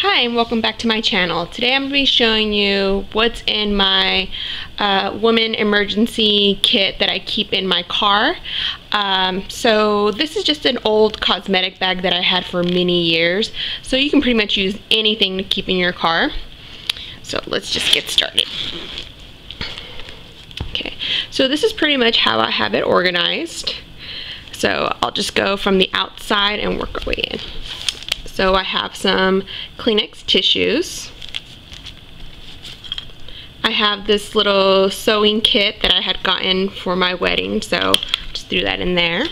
Hi and welcome back to my channel. Today I'm going to be showing you what's in my woman emergency kit that I keep in my car. So this is just an old cosmetic bag that I had for many years. So you can pretty much use anything to keep in your car. So let's just get started. Okay, so this is pretty much how I have it organized. So I'll just go from the outside and work our way in. So I have some Kleenex tissues. I have this little sewing kit that I had gotten for my wedding, so just threw that in there.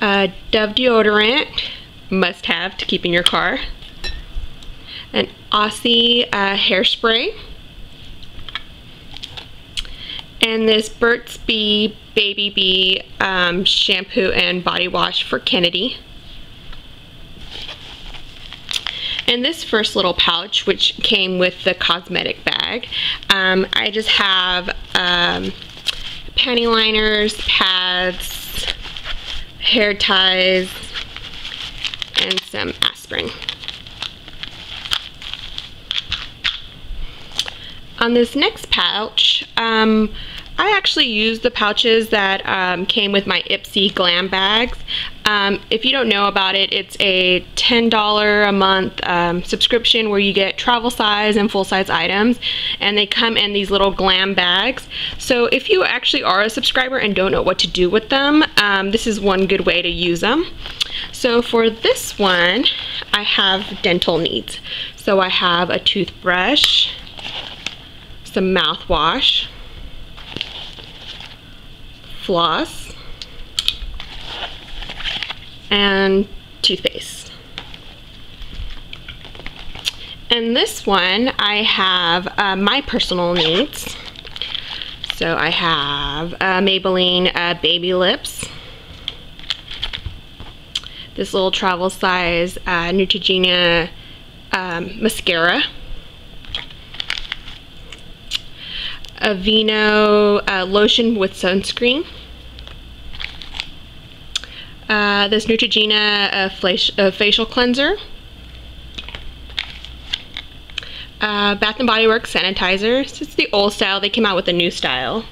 Dove deodorant, must have to keep in your car. An Aussie hairspray. And this Burt's Bees Baby Bee shampoo and body wash for Kennedy. And this first little pouch, which came with the cosmetic bag, I just have panty liners, pads, hair ties, and some aspirin. On this next pouch, I actually use the pouches that came with my Ipsy Glam Bags. If you don't know about it, it's a $10 a month subscription where you get travel size and full size items, and they come in these little glam bags. So if you actually are a subscriber and don't know what to do with them, this is one good way to use them. So for this one, I have dental needs. So I have a toothbrush, some mouthwash, floss, and toothpaste. And this one I have my personal needs. So I have Maybelline baby lips, this little travel size Neutrogena mascara, Aveeno lotion with sunscreen, this Neutrogena facial cleanser, Bath and Body Works sanitizer. It's the old style, they came out with a new style.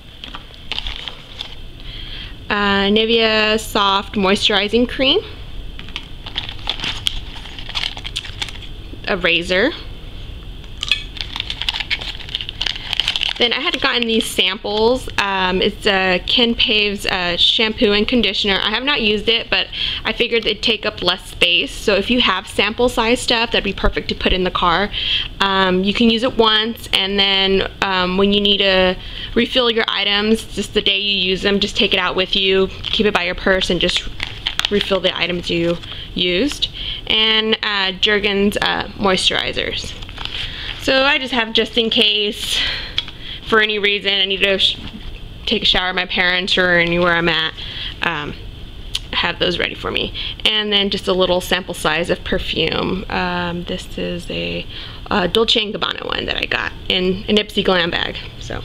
Nivea soft moisturizing cream, a razor. Then I had gotten these samples. It's Ken Paves shampoo and conditioner. I have not used it, but I figured it'd take up less space. So if you have sample size stuff, that'd be perfect to put in the car. You can use it once, and then when you need to refill your items, just the day you use them, just take it out with you, keep it by your purse, and just refill the items you used. And Jergen's moisturizers. So I just have just in case. For any reason, I need to take a shower at my parents or anywhere I'm at, have those ready for me. And then just a little sample size of perfume. This is a Dolce & Gabbana one that I got in an Ipsy Glam bag. So,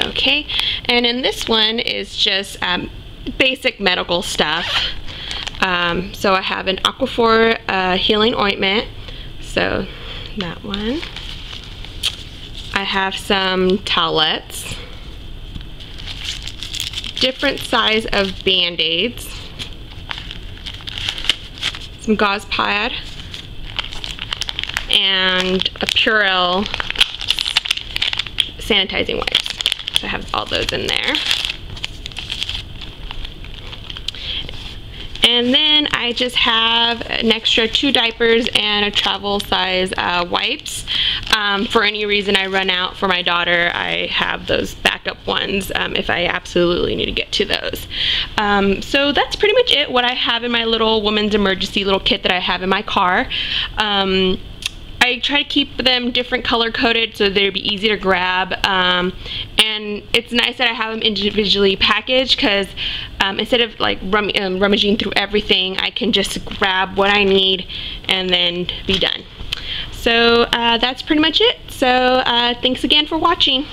okay. And in this one is just basic medical stuff. So I have an Aquaphor healing ointment. So that one. I have some towelettes, different size of band-aids, some gauze pad, and a Purell sanitizing wipes. So I have all those in there. And then I just have an extra 2 diapers and a travel size wipes. For any reason I run out for my daughter, I have those backup ones if I absolutely need to get to those. So that's pretty much it, what I have in my little woman's emergency little kit that I have in my car. I try to keep them different color coded so they'd be easy to grab, and it's nice that I have them individually packaged because instead of like rummaging through everything, I can just grab what I need and then be done. So that's pretty much it. So thanks again for watching.